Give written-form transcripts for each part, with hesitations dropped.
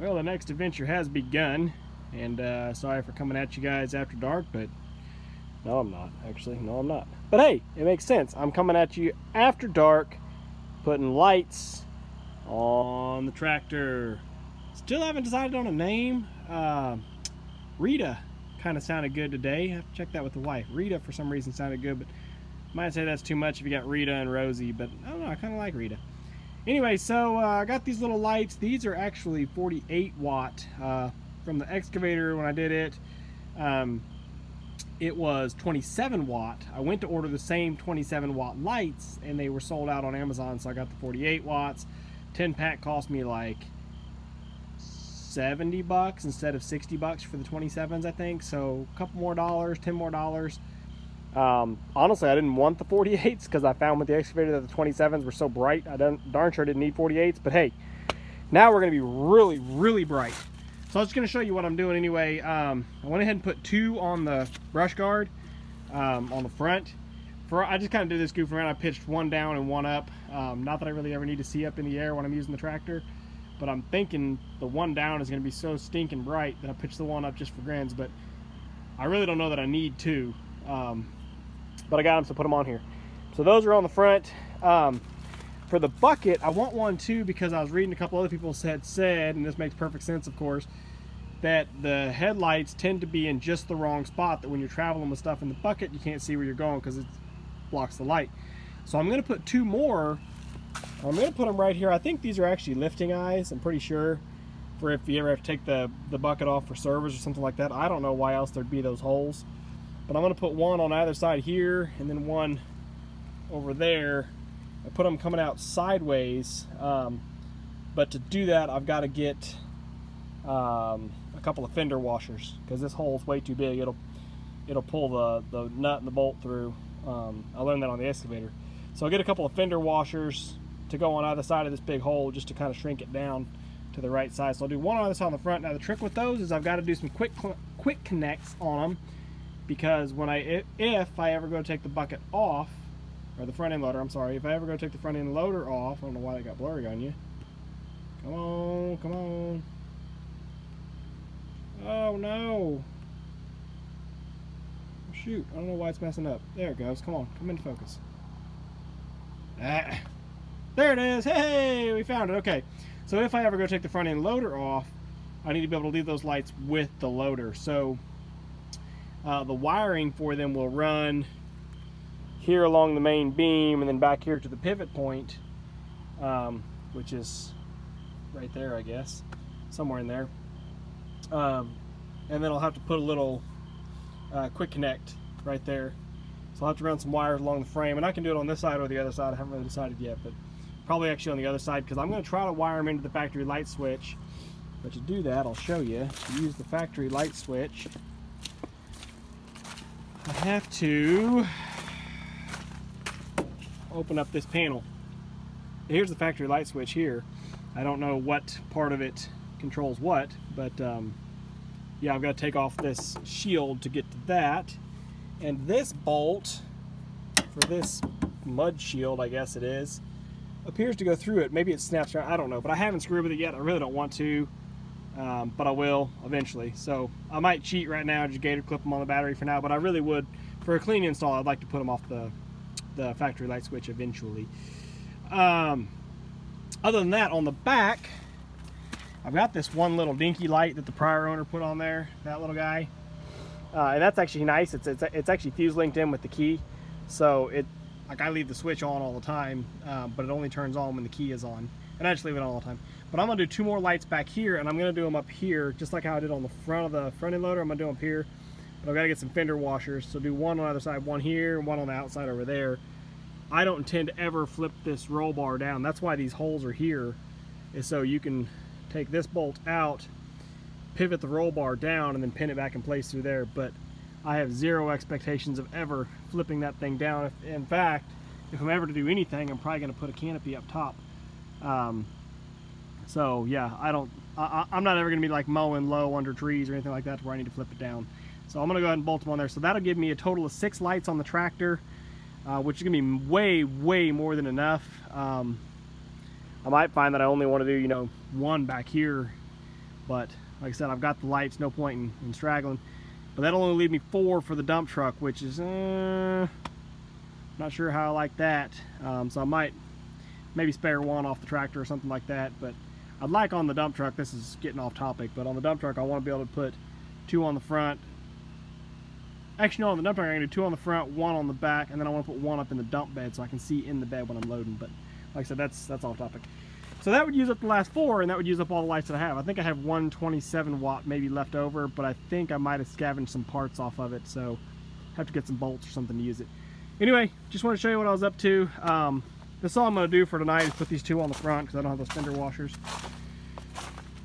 Well, the next adventure has begun, and sorry for coming at you guys after dark, but no, I'm not. Actually, no, I'm not. But hey, it makes sense. I'm coming at you after dark, putting lights on the tractor. Still haven't decided on a name. Rita kind of sounded good today. I have to check that with the wife. Rita for some reason sounded good, but might say that's too much if you got Rita and Rosie, but I don't know, I kind of like Rita. Anyway, so I got these little lights. These are actually 48-watt from the excavator. When I did it, it was 27-watt. I went to order the same 27-watt lights, and they were sold out on Amazon, so I got the 48 watts. 10-pack cost me like $70 instead of $60 for the 27s, I think. So a couple more dollars, $10 more. Honestly, I didn't want the 48s because I found with the excavator that the 27s were so bright. I darn sure didn't need 48s, but hey, now we're going to be really, really bright. So I was just going to show you what I'm doing anyway. I went ahead and put two on the brush guard on the front. I just kind of did this goofing around. I pitched one down and one up. Not that I really ever need to see up in the air when I'm using the tractor, but I'm thinking the one down is going to be so stinking bright that I pitched the one up just for grins, but I really don't know that I need two. But I got them, so put them on here. So those are on the front. For the bucket, I want one too because I was reading a couple other people said, and this makes perfect sense, of course, that the headlights tend to be in just the wrong spot, that when you're traveling with stuff in the bucket, you can't see where you're going because it blocks the light. So I'm gonna put two more. I'm gonna put them right here. I think these are actually lifting eyes, I'm pretty sure, for if you ever have to take the bucket off for service or something like that. I don't know why else there'd be those holes. But I'm going to put one on either side here and then one over there. I put them coming out sideways, but to do that I've got to get a couple of fender washers because this hole is way too big. It'll pull the nut and the bolt through. I learned that on the excavator. So I'll get a couple of fender washers to go on either side of this big hole just to kind of shrink it down to the right size. So I'll do one on either side on the front. Now the trick with those is I've got to do some quick connects on them, because when if I ever go take the bucket off, or the front end loader, I'm sorry, if I ever go take the front end loader off, I don't know why that got blurry on you. Come on, come on. Oh no. Shoot, I don't know why it's messing up. There it goes, come on, come into focus. Ah, there it is, hey, we found it, okay. So if I ever go take the front end loader off, I need to be able to leave those lights with the loader. So the wiring for them will run here along the main beam and then back here to the pivot point, which is right there, I guess, somewhere in there. And then I'll have to put a little quick connect right there. So I'll have to run some wires along the frame, and I can do it on this side or the other side. I haven't really decided yet, but probably actually on the other side because I'm going to try to wire them into the factory light switch. But to do that, I'll show you. Use the factory light switch. I have to open up this panel. Here's the factory light switch here. I don't know what part of it controls what, but yeah, I've got to take off this shield to get to that. And this bolt for this mud shield, I guess it is, appears to go through it. Maybe it snaps around, I don't know, but I haven't screwed with it yet. I really don't want to. But I will eventually. So I might cheat right now, just gator clip them on the battery for now, but I really would, for a clean install, I'd like to put them off the factory light switch eventually. Other than that, on the back, I've got this one little dinky light that the prior owner put on there, that little guy. And that's actually nice. It's actually fuse linked in with the key. So it, like, I leave the switch on all the time, but it only turns on when the key is on. And I just leave it on all the time. But I'm going to do two more lights back here, and I'm going to do them up here, just like how I did on the front of the front end loader. I'm going to do them up here, but I've got to get some fender washers. So do one on either side, one here, and one on the outside over there. I don't intend to ever flip this roll bar down. That's why these holes are here, is so you can take this bolt out, pivot the roll bar down, and then pin it back in place through there. But I have zero expectations of ever flipping that thing down. In fact, if I'm ever to do anything, I'm probably going to put a canopy up top. So yeah, I'm not ever gonna be like mowing low under trees or anything like that where I need to flip it down. So I'm gonna go ahead and bolt them on there. So that'll give me a total of 6 lights on the tractor, which is gonna be way, way more than enough. I might find that I only want to do, you know, one back here But like I said, I've got the lights, no point in straggling. But that'll only leave me 4 for the dump truck, which is not sure how I like that. So I might maybe spare one off the tractor or something like that. But I'd like on the dump truck, this is getting off topic, but on the dump truck I want to be able to put 2 on the front. Actually no, on the dump truck I'm going to do 2 on the front, 1 on the back, and then I want to put 1 up in the dump bed so I can see in the bed when I'm loading. But like I said, that's off topic. So that would use up the last 4, and that would use up all the lights that I have. I think I have 1 27-watt maybe left over, but I think I might have scavenged some parts off of it, so have to get some bolts or something to use it. Anyway, just want to show you what I was up to. That's all I'm going to do for tonight is put these 2 on the front because I don't have those fender washers.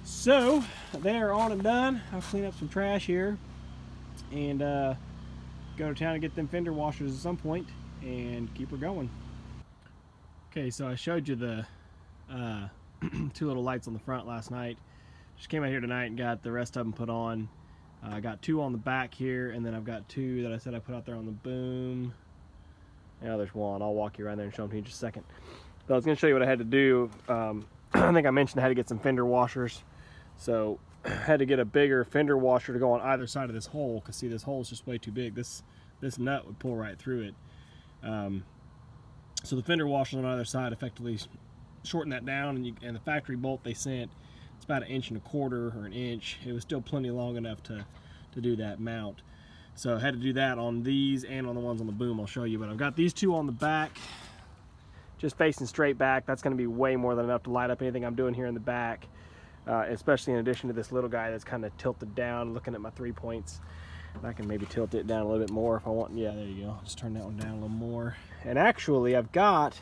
So they are on and done. I'll clean up some trash here and go to town and get them fender washers at some point and keep her going. Okay, so I showed you the 2 little lights on the front last night. Just came out here tonight and got the rest of them put on. I got 2 on the back here, and then I've got 2 that I said I put out there on the boom. Now there's 1. I'll walk you around there and show them to you in just a second. So I was going to show you what I had to do. I think I mentioned I had to get some fender washers. So I had to get a bigger fender washer to go on either side of this hole, because see, this hole is just way too big. This nut would pull right through it. So the fender washers on either side effectively shorten that down, and the factory bolt they sent, it's about 1.25 inches or 1 inch. It was still plenty long enough to do that mount. So I had to do that on these and on the ones on the boom I'll show you. But I've got these 2 on the back, just facing straight back. That's going to be way more than enough to light up anything I'm doing here in the back, especially in addition to this little guy that's kind of tilted down, looking at my 3 points. And I can maybe tilt it down a little bit more if I want. Yeah, there you go. Just turn that one down a little more. And actually, I've got...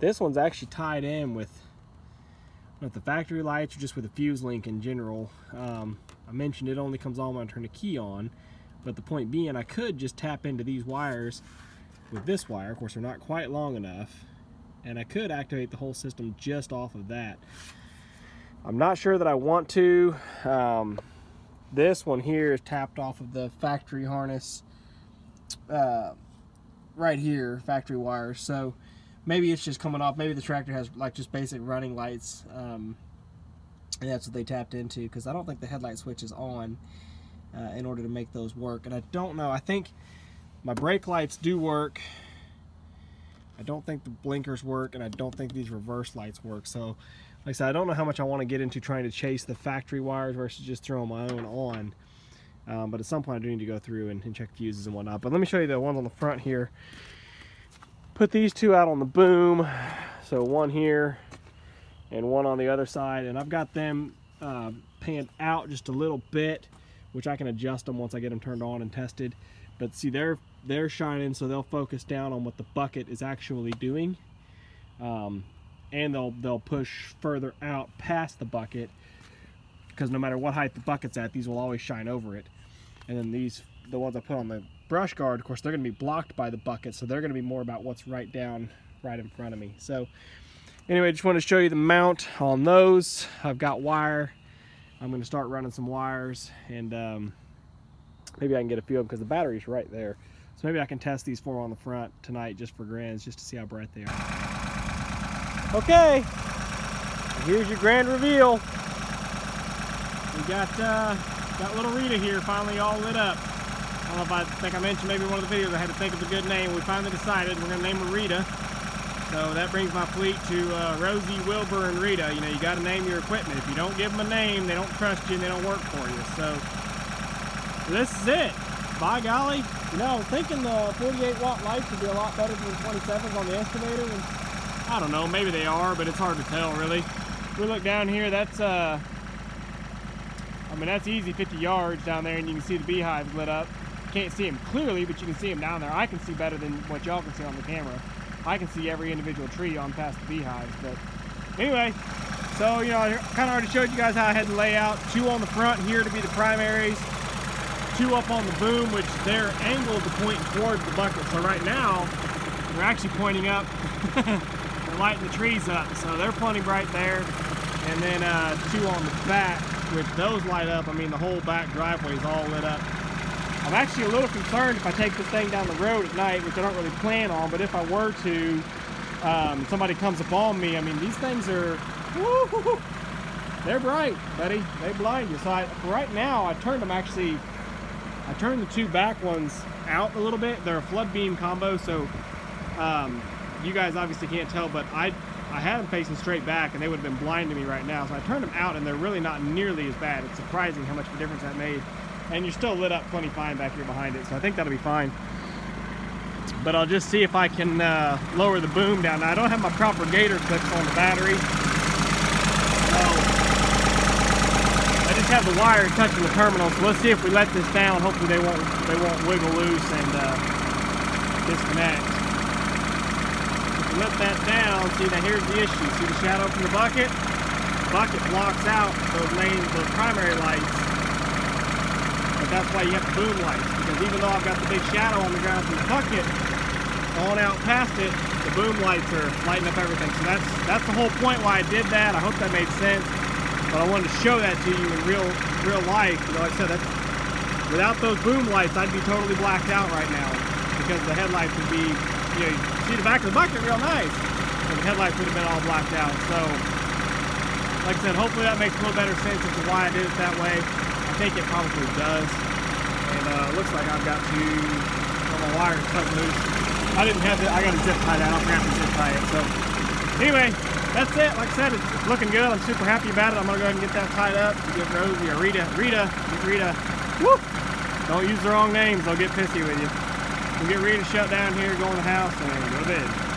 this one's actually tied in with not the factory lights or just with the fuse link in general. I mentioned it only comes on when I turn the key on, but the point being I could just tap into these wires with this wire. Of course, they're not quite long enough, and I could activate the whole system just off of that. I'm not sure that I want to. This one here is tapped off of the factory harness right here, factory wire. So maybe it's just coming off. Maybe the tractor has like just basic running lights, and that's what they tapped into, because I don't think the headlight switch is on in order to make those work. And I don't know, I think my brake lights do work. I don't think the blinkers work, and I don't think these reverse lights work. So like I said, I don't know how much I want to get into trying to chase the factory wires versus just throwing my own on. But at some point I do need to go through and check fuses and whatnot. But let me show you the ones on the front here. Put these 2 out on the boom, so 1 here and 1 on the other side, and I've got them panned out just a little bit, which I can adjust them once I get them turned on and tested. But see, they're shining, so they'll focus down on what the bucket is actually doing, and they'll push further out past the bucket, because no matter what height the bucket's at, these will always shine over it. And then these, the ones I put on the brush guard, of course, they're going to be blocked by the bucket, so they're going to be more about what's right down right in front of me. So anyway, I just want to show you the mount on those. I've got wire. I'm going to start running some wires, and maybe I can get a few of them because the battery's right there. So maybe I can test these 4 on the front tonight just for grins, just to see how bright they are. Okay, here's your grand reveal. We got little Rita here finally all lit up. I don't know if I think I mentioned maybe one of the videos I had to think of a good name. We finally decided we're going to name her Rita. So that brings my fleet to Rosie, Wilbur, and Rita. You know, you got to name your equipment. If you don't give them a name, they don't trust you and they don't work for you. So this is it. By golly. You know, I was thinking the 48-watt lights would be a lot better than the 27s on the excavator. And I don't know. Maybe they are, but it's hard to tell, really. If we look down here, that's... I mean, that's easy 50 yards down there, and you can see the beehives lit up. Can't see them clearly, but you can see them down there. I can see better than what y'all can see on the camera. I can see every individual tree on past the beehives. But anyway, so you know, I kind of already showed you guys how I had to lay out. 2 on the front here to be the primaries, 2 up on the boom, which they're angled to point towards the bucket. So right now they're actually pointing up. They're lighting the trees up, so they're plenty bright there. And then 2 on the back, which those light up. I mean, the whole back driveway is all lit up. I'm actually a little concerned if I take this thing down the road at night, which I don't really plan on, but if I were to, somebody comes up on me, I mean, these things are, They're bright, buddy. They blind you. So right now, I turned them actually. I turned the two back ones out a little bit. They're a flood beam combo, so you guys obviously can't tell, but I had them facing straight back, and they would have been blind to me right now. So I turned them out, and they're really not nearly as bad. It's surprising how much of a difference that made. And you're still lit up plenty fine back here behind it, so I think that'll be fine. But I'll just see if I can lower the boom down. Now, I don't have my proper gator clips on the battery, so I just have the wire touching the terminal. So let's see if we let this down. Hopefully they won't wiggle loose and disconnect. Let that down. See, now here's the issue. See the shadow from the bucket? The bucket blocks out those main, the primary lights. But that's why you have the boom lights, because even though I've got the big shadow on the ground from the bucket, on out past it, the boom lights are lighting up everything. So that's the whole point why I did that. I hope that made sense. But I wanted to show that to you in real life. You know, like I said, without those boom lights, I'd be totally blacked out right now, because the headlights would be, you know, see the back of the bucket real nice, and the headlights would have been all blacked out. So like I said, hopefully that makes a little better sense as to why I did it that way. I think it probably does. And looks like I've got to, all my wires cut loose. I didn't have to, I got to zip tie that. I don't have to zip tie it. So anyway, that's it. Like I said, it's looking good. I'm super happy about it. I'm gonna go ahead and get that tied up to give Rosie or Rita. Woo! Don't use the wrong names, they'll get pissy with you. We'll get Rita shut down here, go in the house, and go to bed.